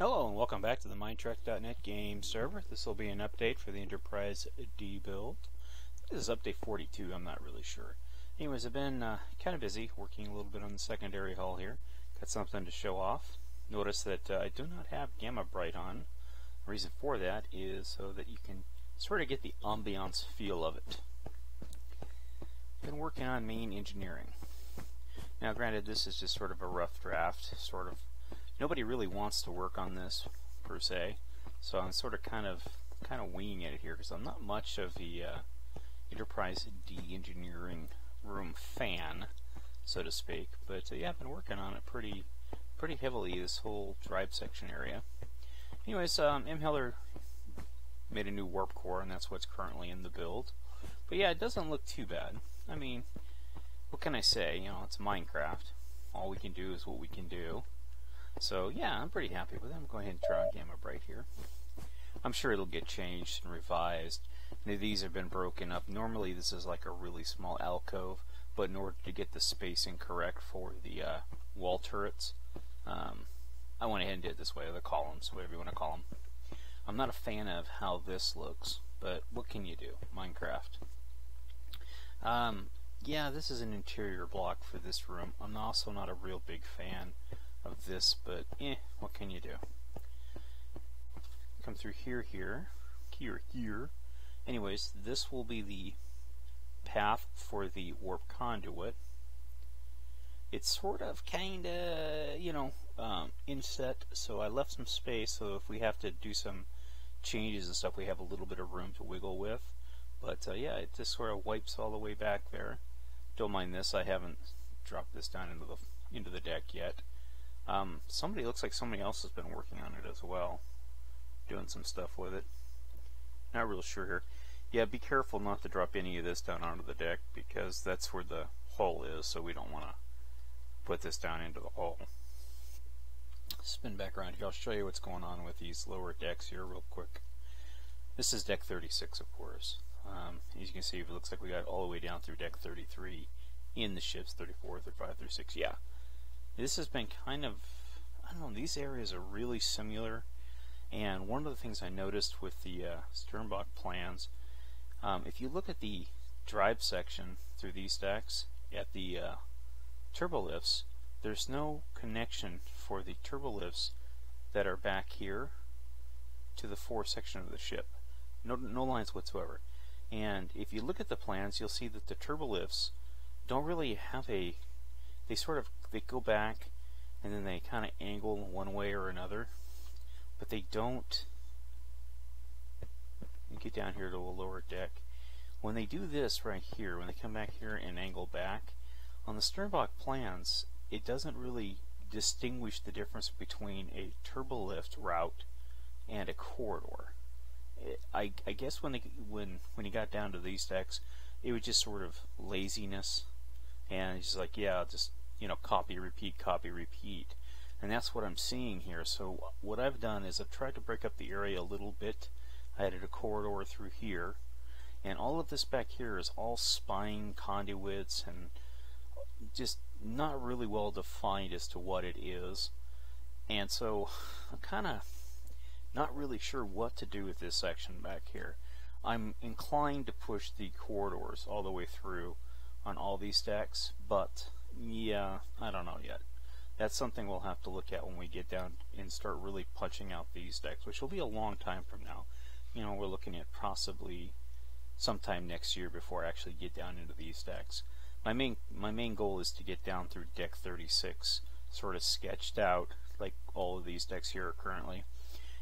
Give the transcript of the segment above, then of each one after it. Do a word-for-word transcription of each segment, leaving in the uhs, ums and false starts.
Hello and welcome back to the Minetrek dot net game server. This will be an update for the Enterprise D build. This is update forty-two, I'm not really sure. Anyways, I've been uh, kind of busy working a little bit on the secondary hull here. Got something to show off. Notice that uh, I do not have Gamma Bright on. The reason for that is so that you can sort of get the ambiance feel of it. Been working on Main Engineering. Now granted, this is just sort of a rough draft, sort of. Nobody really wants to work on this per se, so I'm sort of kind of kind of winging at it here because I'm not much of the uh, Enterprise D engineering room fan, so to speak. But uh, yeah, I've been working on it pretty pretty heavily, this whole drive section area. Anyways, um, M Heller made a new warp core, and that's what's currently in the build. But yeah, it doesn't look too bad. I mean, what can I say? You know, it's Minecraft. All we can do is what we can do. So yeah, I'm pretty happy with it. I'm going ahead and try on Gamma Bright here. I'm sure it'll get changed and revised. Now, these have been broken up. Normally this is like a really small alcove, but in order to get the spacing correct for the uh, wall turrets, um, I went ahead and did it this way, or the columns, whatever you want to call them. I'm not a fan of how this looks, but what can you do? Minecraft. Um, yeah, this is an interior block for this room. I'm also not a real big fan of this, but eh, what can you do? Come through here, here, here, here. Anyways, this will be the path for the warp conduit. It's sort of kinda, you know, um, inset, so I left some space, so if we have to do some changes and stuff, we have a little bit of room to wiggle with. But uh, yeah, it just sort of wipes all the way back there. Don't mind this, I haven't dropped this down into the, into the deck yet. Um, somebody looks like somebody else has been working on it as well, doing some stuff with it. Not real sure here. Yeah, be careful not to drop any of this down onto the deck because that's where the hull is, so we don't want to put this down into the hull. Spin back around here. I'll show you what's going on with these lower decks here real quick. This is deck thirty-six, of course. Um, as you can see, it looks like we got all the way down through deck thirty-three in the ships, thirty-four, thirty-five, thirty-six, yeah. This has been kind of, I don't know, these areas are really similar, and one of the things I noticed with the uh, Sternbach plans, um, if you look at the drive section through these decks, at the uh, turbolifts, there's no connection for the turbolifts that are back here to the fore section of the ship. No, no lines whatsoever. And if you look at the plans, you'll see that the turbolifts don't really have a, they sort of, they go back and then they kind of angle one way or another, but they don't. Let me get down here to a lower deck. When they do this right here, when they come back here and angle back, on the Sternbach plans, it doesn't really distinguish the difference between a turbolift route and a corridor. It, I, I guess when, they, when, when you got down to these decks, it was just sort of laziness, and it's just like, yeah, just, you know, copy, repeat, copy, repeat. And that's what I'm seeing here. So what I've done is I've tried to break up the area a little bit. I added a corridor through here, and all of this back here is all spine conduits and just not really well defined as to what it is. And so I'm kind of not really sure what to do with this section back here. I'm inclined to push the corridors all the way through on all these decks, but yeah, I don't know yet. That's something we'll have to look at when we get down and start really punching out these decks, which will be a long time from now. You know, we're looking at possibly sometime next year before I actually get down into these decks. My main my main goal is to get down through deck thirty-six, sort of sketched out like all of these decks here are currently,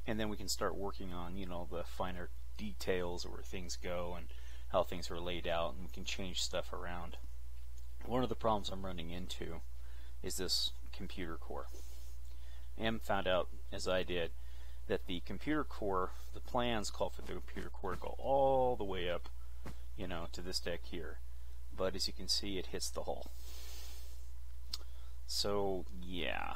and then we can start working on, you know, the finer details of where things go and how things are laid out, and we can change stuff around. One of the problems I'm running into is this computer core. Em found out, as I did, that the computer core, the plans call for the computer core to go all the way up, you know, to this deck here. But as you can see, it hits the hull. So, yeah.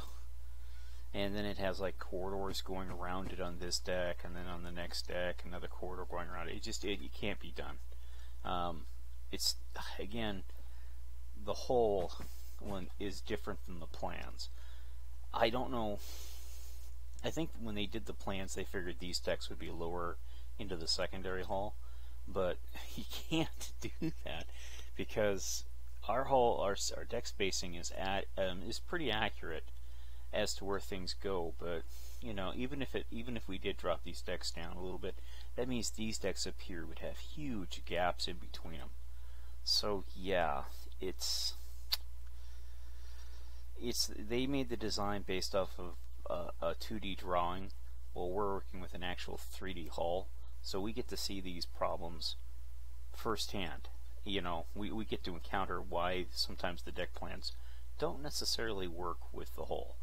And then it has like corridors going around it on this deck, and then on the next deck, another corridor going around it. It just, it, it can't be done. Um, it's, again, the whole one is different than the plans. I don't know I think when they did the plans, they figured these decks would be lower into the secondary hull, but you can't do that because our hull, our, our deck spacing is at um, is pretty accurate as to where things go. But you know, even if it even if we did drop these decks down a little bit, that means these decks up here would have huge gaps in between them. So yeah, it's it's they made the design based off of uh, a two D drawing, while we're working with an actual three D hull. So we get to see these problems firsthand. You know, we, we get to encounter why sometimes the deck plans don't necessarily work with the hull.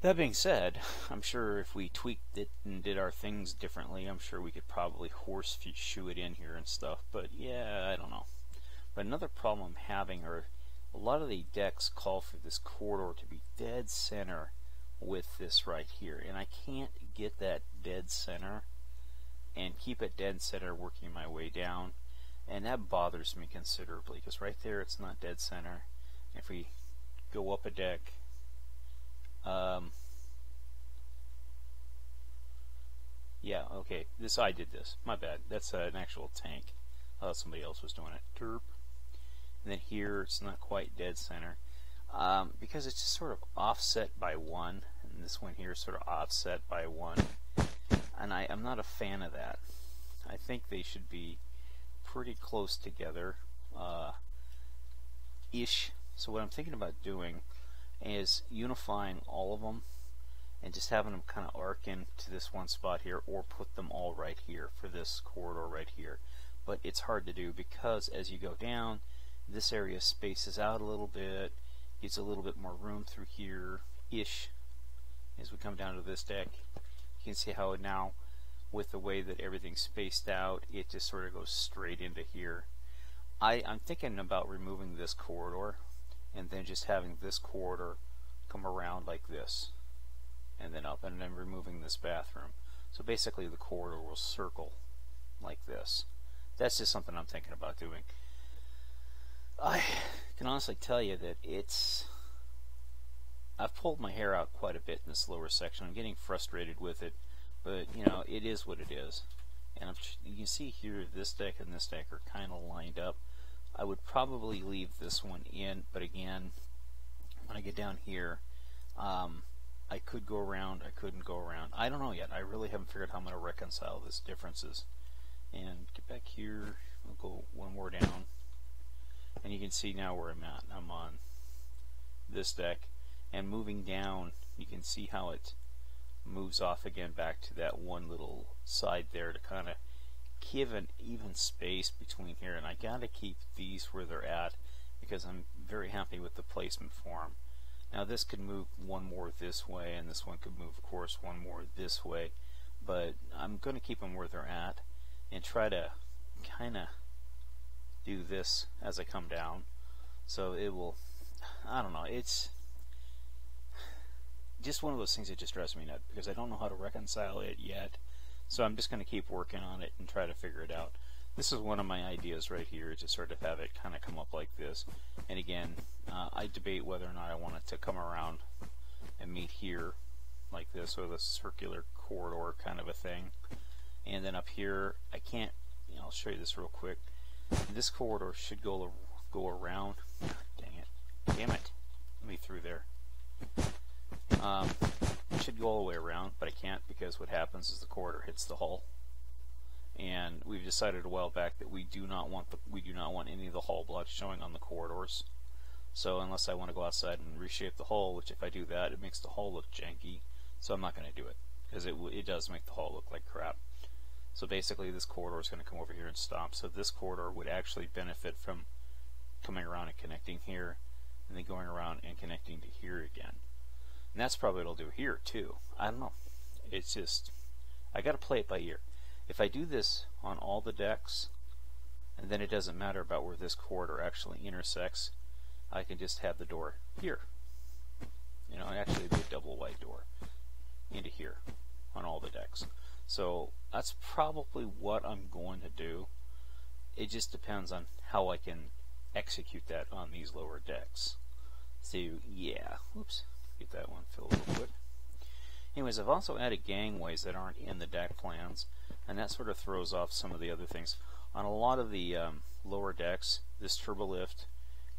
That being said, I'm sure if we tweaked it and did our things differently, I'm sure we could probably horseshoe it in here and stuff, but yeah, I don't know. But another problem I'm having are a lot of the decks call for this corridor to be dead center with this right here, and I can't get that dead center and keep it dead center working my way down, and that bothers me considerably because right there it's not dead center. If we go up a deck, um, yeah, okay, this I did this, my bad, that's uh, an actual tank. I thought somebody else was doing it. Derp. And then here it's not quite dead center um, because it's just sort of offset by one, and this one here is sort of offset by one. And I, I'm not a fan of that. I think they should be pretty close together, uh, ish. So what I'm thinking about doing is unifying all of them and just having them kind of arc into this one spot here, or put them all right here for this corridor right here. But it's hard to do because as you go down, this area spaces out a little bit, gets a little bit more room through here, ish. As we come down to this deck, you can see how now, with the way that everything's spaced out, it just sort of goes straight into here. I, I'm thinking about removing this corridor and then just having this corridor come around like this and then up, and then removing this bathroom. So basically the corridor will circle like this. That's just something I'm thinking about doing. I can honestly tell you that it's... I've pulled my hair out quite a bit in this lower section. I'm getting frustrated with it, but you know, it is what it is. And I'm, you can see here this deck and this deck are kind of lined up. I would probably leave this one in, but again, when I get down here, um, I could go around, I couldn't go around. I don't know yet. I really haven't figured out how I'm going to reconcile these differences. And get back here, I'll go one more down, and you can see now where I'm at. I'm on this deck. And moving down, you can see how it moves off again back to that one little side there to kind of give an even space between here. And I gotta keep these where they're at because I'm very happy with the placement for them. Now this could move one more this way, and this one could move, of course, one more this way. But I'm gonna keep them where they're at and try to kind of do this as I come down. So it will, I don't know, it's just one of those things that just drives me nuts because I don't know how to reconcile it yet. So I'm just going to keep working on it and try to figure it out. This is one of my ideas right here, to sort of have it kind of come up like this. And again, uh, I debate whether or not I want it to come around and meet here like this, or the circular corridor kind of a thing. And then up here, I can't, you know, I'll show you this real quick. This corridor should go, go around. God dang it. Damn it. Let me through there. Um, it should go all the way around, but I can't because what happens is the corridor hits the hull, and we've decided a while back that we do not want the, we do not want any of the hull blocks showing on the corridors. So unless I want to go outside and reshape the hull, which if I do that, it makes the hull look janky. So I'm not going to do it because it it does make the hull look like crap. So basically, this corridor is going to come over here and stop. So this corridor would actually benefit from coming around and connecting here, and then going around and connecting to here again. And that's probably what I'll do here too. I don't know. It's just, I gotta play it by ear. If I do this on all the decks, and then it doesn't matter about where this corridor actually intersects, I can just have the door here. You know, actually it'd be a double wide door into here on all the decks. So that's probably what I'm going to do. It just depends on how I can execute that on these lower decks. So yeah, whoops. That one filled real quick. Anyways, I've also added gangways that aren't in the deck plans, and that sort of throws off some of the other things. On a lot of the um, lower decks, this turbo lift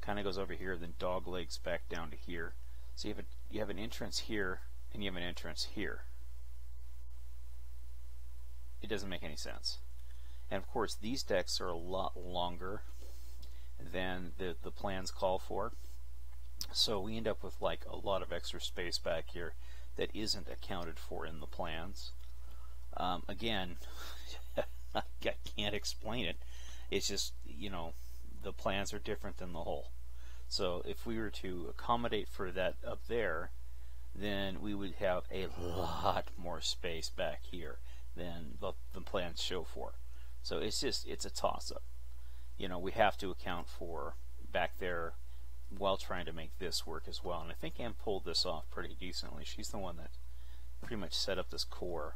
kind of goes over here, then dog legs back down to here. So you have, a, you have an entrance here, and you have an entrance here. It doesn't make any sense. And of course, these decks are a lot longer than the, the plans call for. So we end up with like a lot of extra space back here that isn't accounted for in the plans. Um, again, I can't explain it. It's just, you know, the plans are different than the whole. So if we were to accommodate for that up there, then we would have a lot more space back here than the, the plans show for. So it's just, it's a toss-up. You know, we have to account for back there while trying to make this work as well. And I think Ann pulled this off pretty decently. She's the one that pretty much set up this core.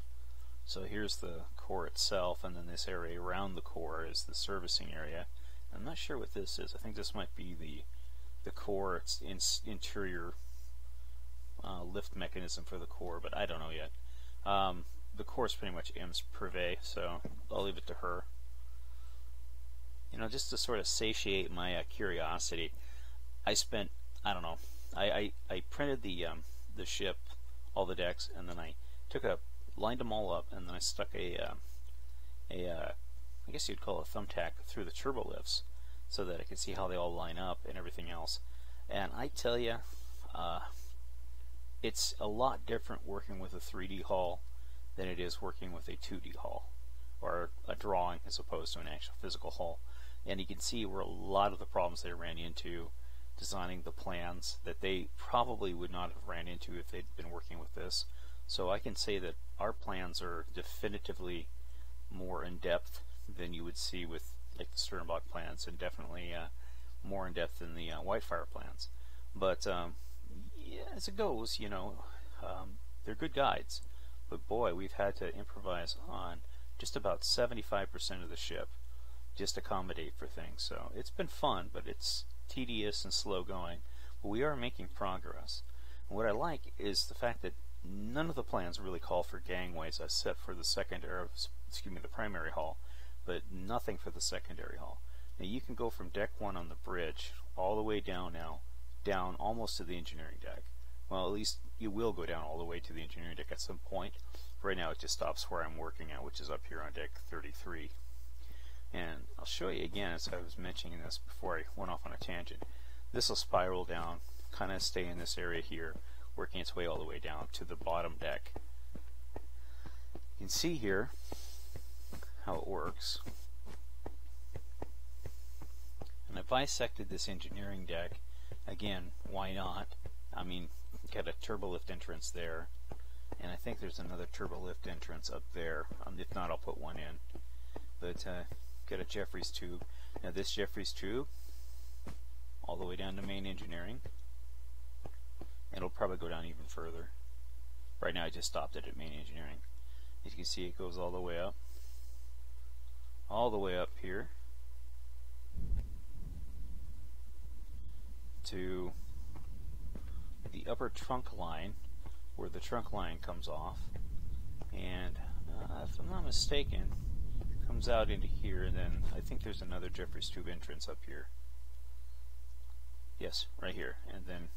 So here's the core itself, and then this area around the core is the servicing area. I'm not sure what this is. I think this might be the the core, it's in, interior uh, lift mechanism for the core, but I don't know yet. Um, the core is pretty much M's purvey, so I'll leave it to her. You know, just to sort of satiate my uh, curiosity, I spent, I don't know, I, I, I printed the um, the ship, all the decks, and then I took a, lined them all up, and then I stuck a, uh, a uh, I guess you'd call it a thumbtack through the turbo lifts, so that I could see how they all line up and everything else. And I tell you, uh, it's a lot different working with a three D hull than it is working with a two D hull, or a drawing as opposed to an actual physical hull. And you can see where a lot of the problems they ran into designing the plans that they probably would not have ran into if they'd been working with this. So I can say that our plans are definitively more in-depth than you would see with like the Sternbach plans, and definitely uh, more in-depth than the uh, Whitefire plans. But um, yeah, as it goes, you know, um, they're good guides. But boy, we've had to improvise on just about seventy-five percent of the ship just to accommodate for things. So it's been fun, but it's tedious and slow going, but we are making progress. And what I like is the fact that none of the plans really call for gangways, except for the secondary, excuse me, the primary hull, but nothing for the secondary hull. Now you can go from deck one on the bridge all the way down now, down almost to the engineering deck. Well, at least you will go down all the way to the engineering deck at some point. Right now it just stops where I'm working at, which is up here on deck thirty-three. And I'll show you again, as I was mentioning this before I went off on a tangent, this will spiral down, kind of stay in this area here, working its way all the way down to the bottom deck. You can see here how it works. And I bisected this engineering deck. Again, why not? I mean, you've got a turbolift entrance there, and I think there's another turbolift entrance up there. Um, if not, I'll put one in. But uh, got a Jeffries tube. Now this Jeffries tube, all the way down to Main Engineering. It'll probably go down even further. Right now I just stopped it at Main Engineering. As you can see, it goes all the way up. All the way up here. To the upper trunk line, where the trunk line comes off. And uh, if I'm not mistaken, comes out into here, and then I think there's another Jeffries tube entrance up here. Yes, right here, and then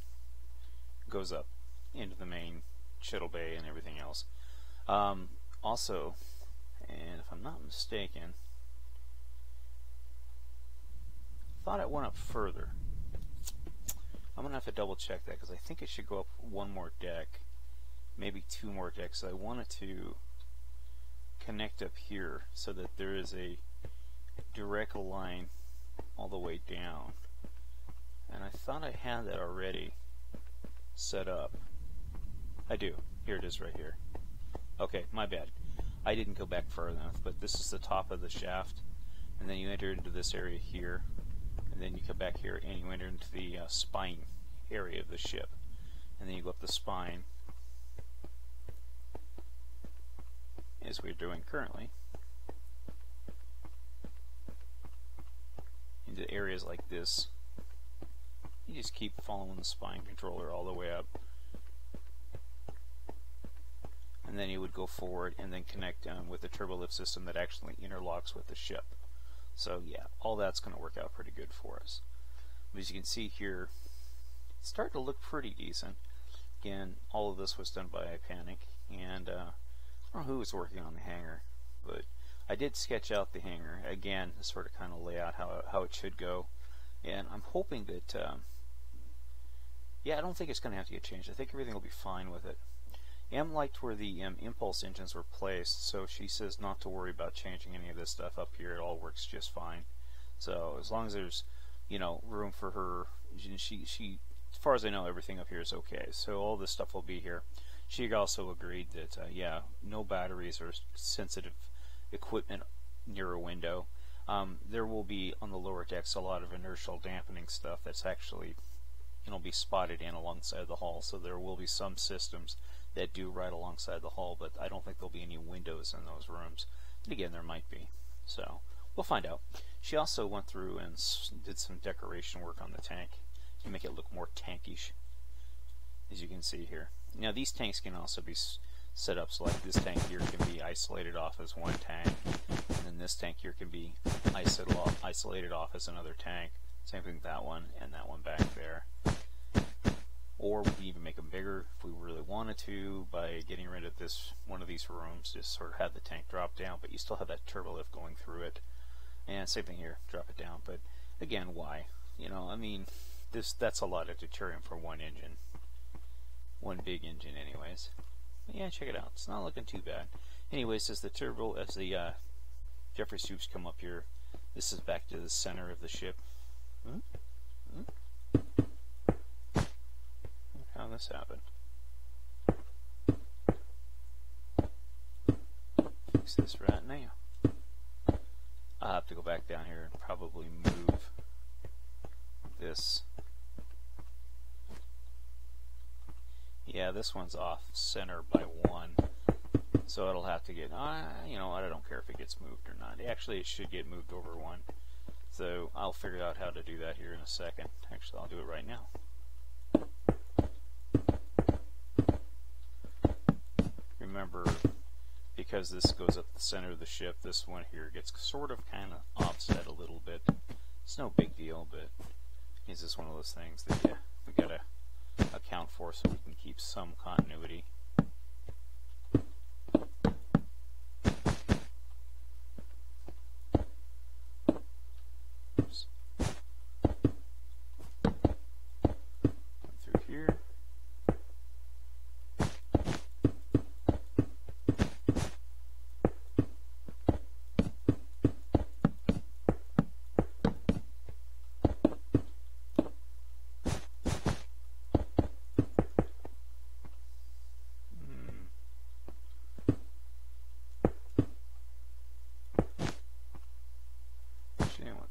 goes up into the main shuttle bay and everything else. Um, also, and if I'm not mistaken, I thought it went up further. I'm gonna have to double check that, because I think it should go up one more deck, maybe two more decks. I wanted to connect up here so that there is a direct line all the way down, and I thought I had that already set up. I do. Here it is right here. Okay, my bad. I didn't go back far enough, but this is the top of the shaft, and then you enter into this area here, and then you come back here and you enter into the uh, spine area of the ship, and then you go up the spine as we're doing currently, into areas like this. You just keep following the spine controller all the way up, and then you would go forward and then connect um, with the turbolift system that actually interlocks with the ship. So yeah, all that's going to work out pretty good for us. But as you can see here, it's starting to look pretty decent. Again, all of this was done by iPanic, and uh, I don't know who was working on the hangar, but I did sketch out the hangar, again, to sort of kind of lay out how, how it should go. And I'm hoping that, um, yeah, I don't think it's going to have to get changed. I think everything will be fine with it. Em liked where the um, impulse engines were placed, so she says not to worry about changing any of this stuff up here. It all works just fine. So as long as there's, you know, room for her, she, she, as far as I know, everything up here is okay. So all this stuff will be here. She also agreed that, uh, yeah, no batteries or sensitive equipment near a window. Um, there will be on the lower decks a lot of inertial dampening stuff that's actually, you know, be spotted in alongside the hull. So there will be some systems that do right alongside the hull, but I don't think there'll be any windows in those rooms. And again, there might be. So we'll find out. She also went through and s did some decoration work on the tank to make it look more tankish, as you can see here. Now these tanks can also be s set up, so like this tank here can be isolated off as one tank, and then this tank here can be isol off, isolated off as another tank. Same thing with that one, and that one back there. Or we can even make them bigger if we really wanted to by getting rid of this one of these rooms, just sort of have the tank drop down, but you still have that turbolift going through it. And same thing here, drop it down, but again, why? You know, I mean, this that's a lot of deuterium for one engine. One big engine anyways. But yeah, check it out. It's not looking too bad. Anyways, as the turbo, as the uh, Jeffries tubes come up here, this is back to the center of the ship. Hmm? Hmm? How this happened. Fix this right now. I'll have to go back down here and probably move this. Yeah, this one's off center by one, so it'll have to get, uh, you know, I don't care if it gets moved or not. Actually, it should get moved over one, so I'll figure out how to do that here in a second. Actually, I'll do it right now. Remember, because this goes up the center of the ship, this one here gets sort of kind of offset a little bit. It's no big deal, but it's just one of those things that yeah, we gotta account for so we can keep some continuity. Oops. Come through here.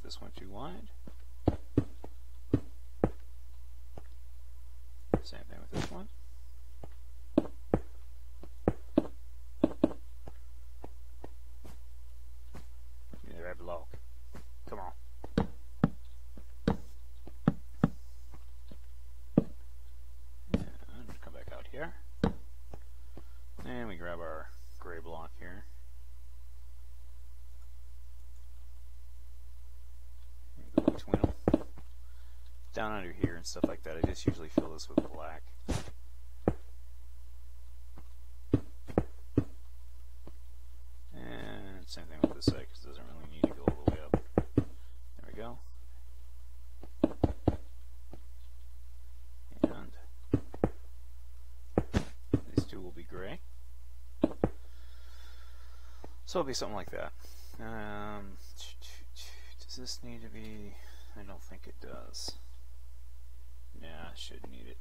This one too wide. Same thing with this one. Give me the red log. Come on. And come back out here. And we grab our gray block here. Down under here and stuff like that, I just usually fill this with black. And same thing with this side, because it doesn't really need to go all the way up. There we go. And these two will be gray. So it'll be something like that. Um, does this need to be... I don't think it does. Nah, I should need it.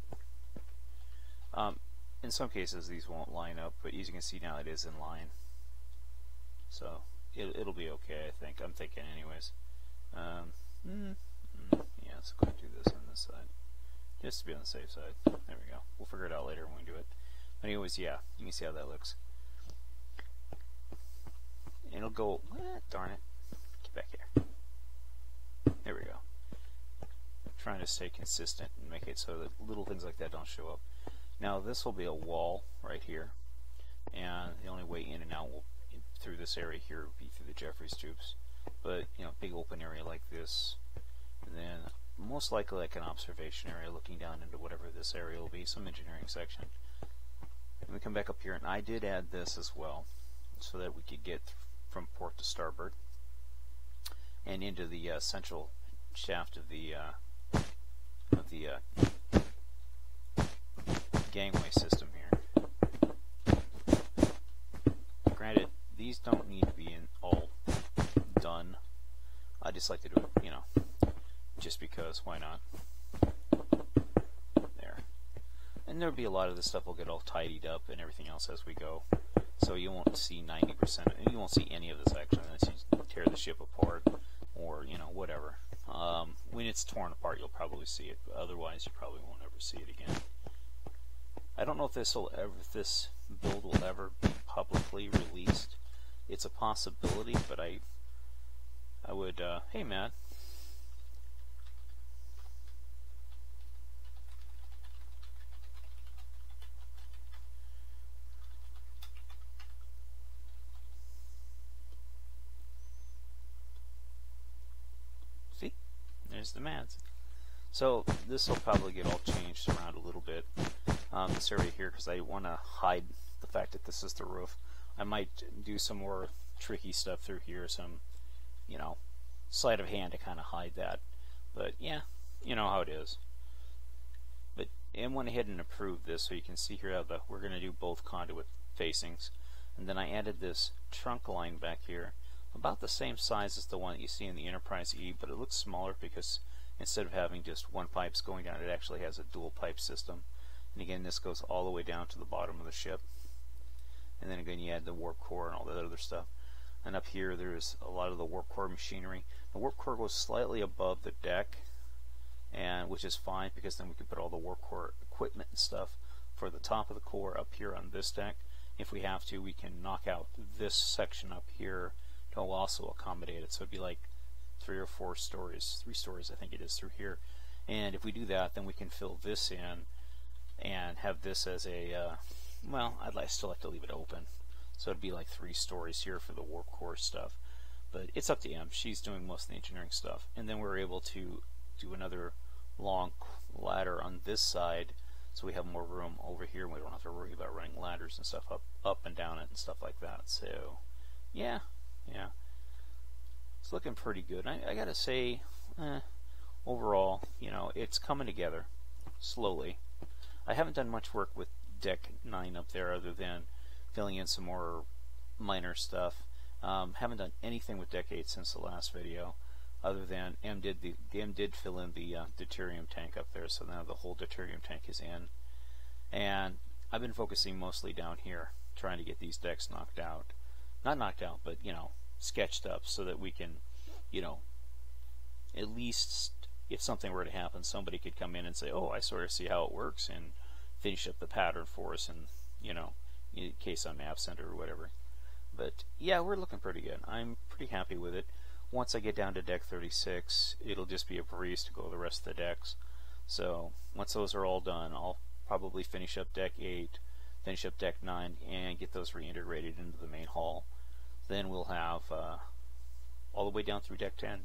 Um, in some cases these won't line up, but as you can see now it is in line. So it, it'll be okay, I think. I'm thinking anyways. Um, mm, mm, yeah, let's go do this on this side. Just to be on the safe side. There we go. We'll figure it out later when we do it. But anyways, yeah, you can see how that looks. And it'll go, eh, darn it. Get back here. There we go. Trying to stay consistent and make it so that little things like that don't show up. Now this will be a wall right here, and this area here would be through the Jeffries tubes, but you know, big open area like this, and then most likely like an observation area looking down into whatever this area will be, some engineering section. And we come back up here, and I did add this as well so that we could get from port to starboard and into the uh, central shaft of the uh, of the uh, gangway system here. Granted, these don't need to be in all done. I just like to do it, you know, just because, why not? There. And there'll be a lot of this stuff will get all tidied up and everything else as we go. So you won't see ninety percent, you won't see any of this actually unless you tear the ship apart or, you know, whatever. Um, when it's torn apart, you'll probably see it, but otherwise you probably won't ever see it again. I don't know if this will ever, if this build will ever be publicly released. It's a possibility, but I, I would, uh, hey man. The mats. So this will probably get all changed around a little bit. Um, this area here, because I want to hide the fact that this is the roof. I might do some more tricky stuff through here, some, you know, sleight of hand to kind of hide that. But yeah, you know how it is. But I went ahead and approved this, so you can see here how the we're going to do both conduit facings, and then I added this trunk line back here. About the same size as the one that you see in the Enterprise E, but it looks smaller because instead of having just one pipes going down, it actually has a dual pipe system. And again, this goes all the way down to the bottom of the ship. And then again, you add the warp core and all that other stuff. And up here, there's a lot of the warp core machinery. The warp core goes slightly above the deck, and which is fine because then we can put all the warp core equipment and stuff for the top of the core up here on this deck. If we have to, we can knock out this section up here to also accommodate it, so it'd be like three or four stories, three stories I think it is through here. And if we do that, then we can fill this in and have this as a uh, well, I'd like, still like to leave it open, so it'd be like three stories here for the warp core stuff. But it's up to Em, she's doing most of the engineering stuff. And then we're able to do another long ladder on this side, so we have more room over here and we don't have to worry about running ladders and stuff up up and down it and stuff like that. So yeah. Yeah, it's looking pretty good. I, I gotta say, eh, overall, you know, it's coming together slowly. I haven't done much work with deck nine up there other than filling in some more minor stuff. Um, haven't done anything with deck eight since the last video, other than Em did the Em did fill in the uh, deuterium tank up there, so now the whole deuterium tank is in. And I've been focusing mostly down here, trying to get these decks knocked out. Not knocked out, but, you know, sketched up so that we can, you know, at least if something were to happen, somebody could come in and say, oh, I sort of see how it works, and finish up the pattern for us, and, you know, in case I'm absent or whatever. But, yeah, we're looking pretty good. I'm pretty happy with it. Once I get down to deck thirty-six, it'll just be a breeze to go to the rest of the decks. So, once those are all done, I'll probably finish up deck eight, finish up deck nine, and get those reintegrated into the main hull. Then we'll have uh, all the way down through deck ten,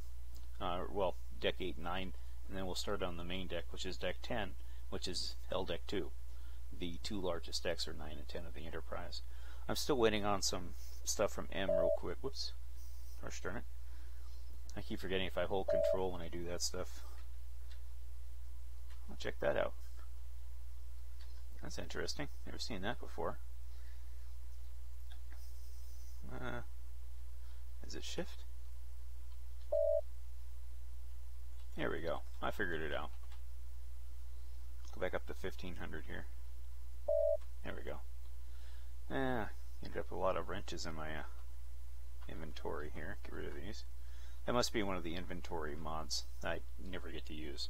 uh, well, deck eight and nine, and then we'll start on the main deck, which is deck ten, which is Hell Deck two. The two largest decks are nine and ten of the Enterprise. I'm still waiting on some stuff from Em real quick. Whoops. Or Stern it. I keep forgetting if I hold control when I do that stuff. I'll check that out. That's interesting. Never seen that before. Uh, is it shift? There we go. I figured it out. Go back up to fifteen hundred here. There we go. Ah, ended up with a lot of wrenches in my uh, inventory here. Get rid of these. That must be one of the inventory mods I never get to use.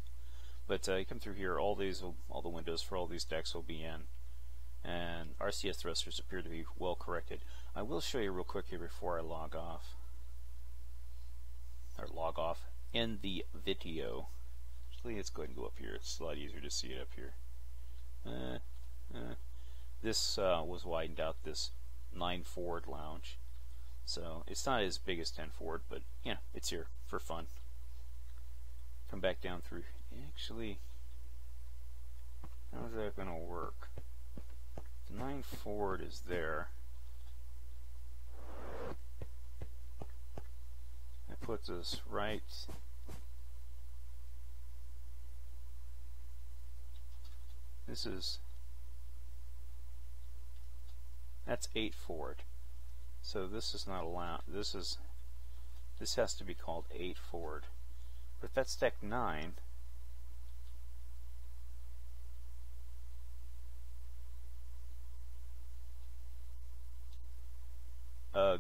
But uh, you come through here, all these, will, all the windows for all these decks will be in. And R C S thrusters appear to be well corrected. I will show you real quick here before I log off, or log off in the video. Actually, let's go ahead and go up here. It's a lot easier to see it up here. Uh, uh. This uh, was widened out, this Nine Forward lounge. So it's not as big as ten forward, but you know, it's here for fun. Come back down through. Actually, how's that going to work? The nine forward is there. That puts us right. This is. That's eight forward. So this is not allowed. This is. This has to be called eight forward. But if that's deck nine. Ugh.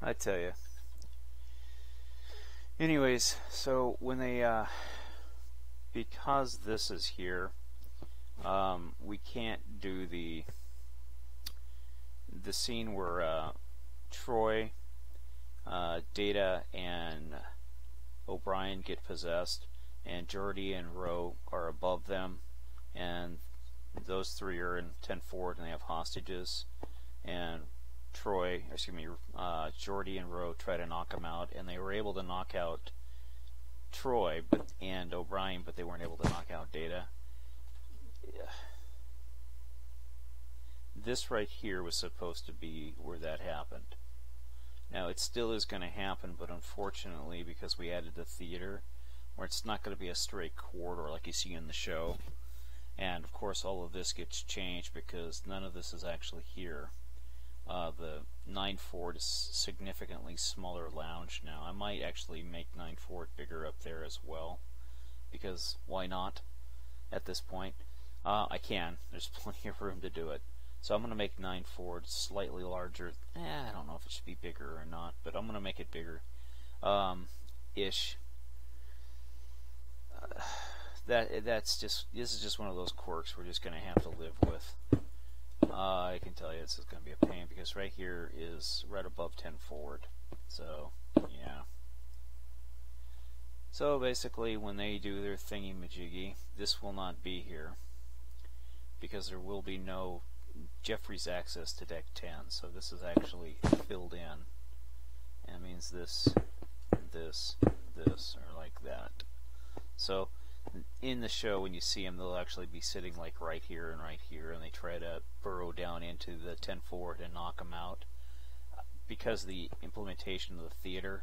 I tell you. Anyways, so when they, uh, because this is here, um, we can't do the the scene where uh, Troy, uh, Data, and O'Brien get possessed, and Geordi and Roe are above them, and those three are in ten forward, and they have hostages, and Troy, excuse me, uh, Geordi and Roe try to knock him out, and they were able to knock out Troy but and O'Brien, but they weren't able to knock out Data. This right here was supposed to be where that happened. Now, it still is going to happen, but unfortunately, because we added the theater, where it's not going to be a straight corridor like you see in the show, and of course all of this gets changed because none of this is actually here. Uh, the nine Ford is significantly smaller lounge now. I might actually make nine Ford bigger up there as well, because why not at this point? Uh, I can. There's plenty of room to do it. So I'm going to make nine Ford slightly larger. Eh, I don't know if it should be bigger or not, but I'm going to make it bigger. Um, ish. Uh, that that's just this is just one of those quirks we're just going to have to live with. Uh, I can tell you this is going to be a pain because right here is right above ten forward. So, yeah. So basically when they do their thingy-majiggy, this will not be here because there will be no Jeffries access to deck ten. So this is actually filled in. And it means this, this, this, or like that. So in the show, when you see them, they'll actually be sitting like right here and right here, and they try to burrow down into the ten forward and knock them out. Because of the implementation of the theater,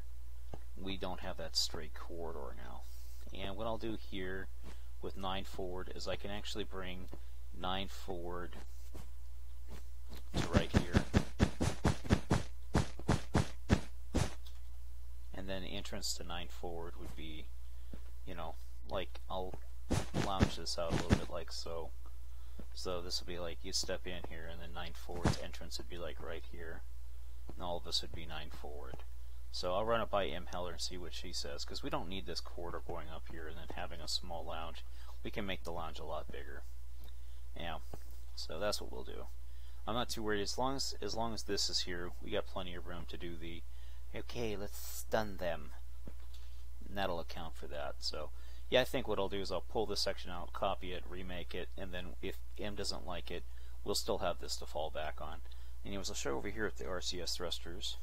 we don't have that straight corridor now. And what I'll do here with nine forward is I can actually bring nine forward to right here, and then entrance to nine forward would be, you know, like I'll lounge this out a little bit like so. So this would be like you step in here, and then nine forward's entrance would be like right here, and all of this would be nine forward. So I'll run it by M Heller and see what she says, because we don't need this corridor going up here and then having a small lounge. We can make the lounge a lot bigger. Yeah, so that's what we'll do. I'm not too worried as long as as long as this is here. We got plenty of room to do the okay. Let's stun them, and that'll account for that. So. Yeah, I think what I'll do is I'll pull this section out, copy it, remake it, and then if M doesn't like it, we'll still have this to fall back on. Anyways, I'll show over here at the R C S thrusters.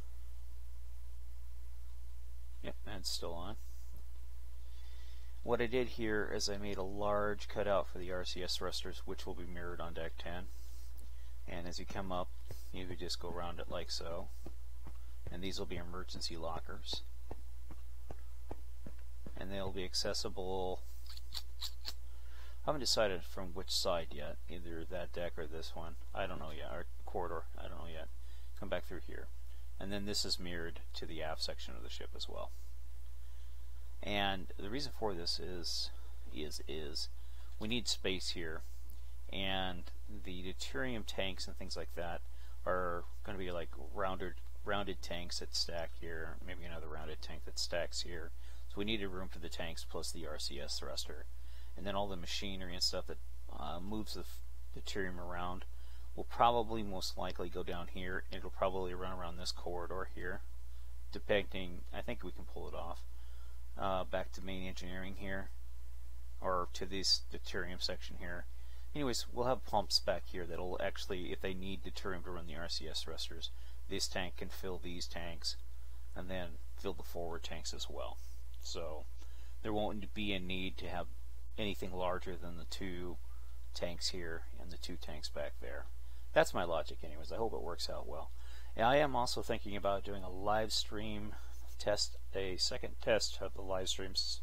Yep, that's still on. What I did here is I made a large cutout for the R C S thrusters, which will be mirrored on deck ten. And as you come up, you could just go around it like so. And these will be emergency lockers. And they'll be accessible. I haven't decided from which side yet, either that deck or this one. I don't know yet, or corridor, I don't know yet. Come back through here. And then this is mirrored to the aft section of the ship as well. And the reason for this is, is, is, we need space here. And the deuterium tanks and things like that are going to be like rounded, rounded tanks that stack here, maybe another rounded tank that stacks here. So we needed room for the tanks plus the R C S thruster. And then all the machinery and stuff that uh, moves the deuterium around will probably most likely go down here, and it'll probably run around this corridor here, depending, I think we can pull it off, uh, back back to Main Engineering here, or to this deuterium section here. Anyways, we'll have pumps back here that'll actually, if they need deuterium to run the R C S thrusters, this tank can fill these tanks, and then fill the forward tanks as well. So there won't be a need to have anything larger than the two tanks here and the two tanks back there. That's my logic anyways. I hope it works out well. And I am also thinking about doing a live stream test, a second test of the live streams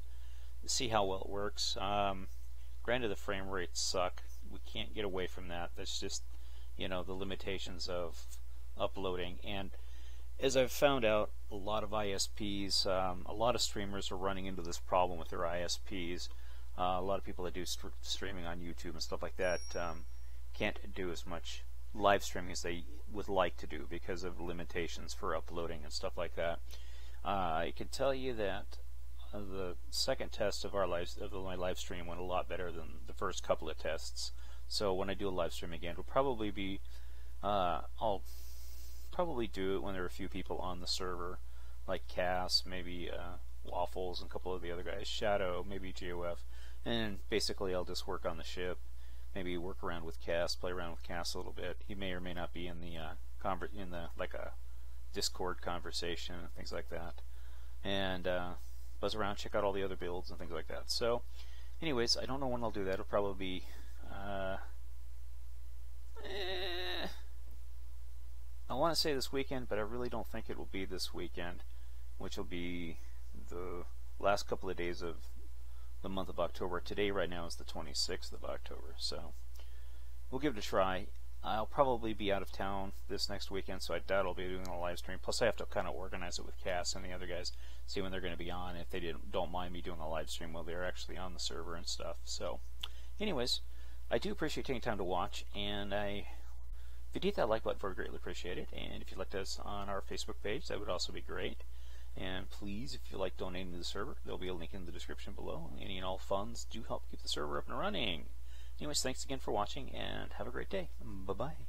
to see how well it works. Um, granted, the frame rates suck. We can't get away from that. That's just, you know, the limitations of uploading. And as I've found out, a lot of I S Ps, um, a lot of streamers are running into this problem with their I S Ps. Uh, a lot of people that do st streaming on YouTube and stuff like that um, can't do as much live streaming as they would like to do because of limitations for uploading and stuff like that. Uh, I can tell you that the second test of our live, of my live stream went a lot better than the first couple of tests. So when I do a live stream again, it'll probably be uh, I'll probably do it when there are a few people on the server, like Cass, maybe uh, Waffles, and a couple of the other guys, Shadow, maybe G O F. And basically I'll just work on the ship, maybe work around with Cass, play around with Cass a little bit. He may or may not be in the uh, conver in the like a Discord conversation and things like that, and uh, buzz around, check out all the other builds and things like that. So anyways, I don't know when I'll do that. It'll probably be uh, eh, I want to say this weekend, but I really don't think it will be this weekend, which will be the last couple of days of the month of October. Today right now is the twenty-sixth of October, so we'll give it a try. I'll probably be out of town this next weekend, so I doubt I'll be doing a live stream. Plus I have to kind of organize it with Cass and the other guys, see when they're going to be on, if they didn't, don't mind me doing a live stream while they're actually on the server and stuff. So anyways, I do appreciate taking time to watch, and I, if you hit that like button, I would greatly appreciate it. And if you'd like us on our Facebook page, that would also be great. And please, if you like donating to the server, there'll be a link in the description below. Any and all funds do help keep the server up and running. Anyways, thanks again for watching, and have a great day. Bye-bye.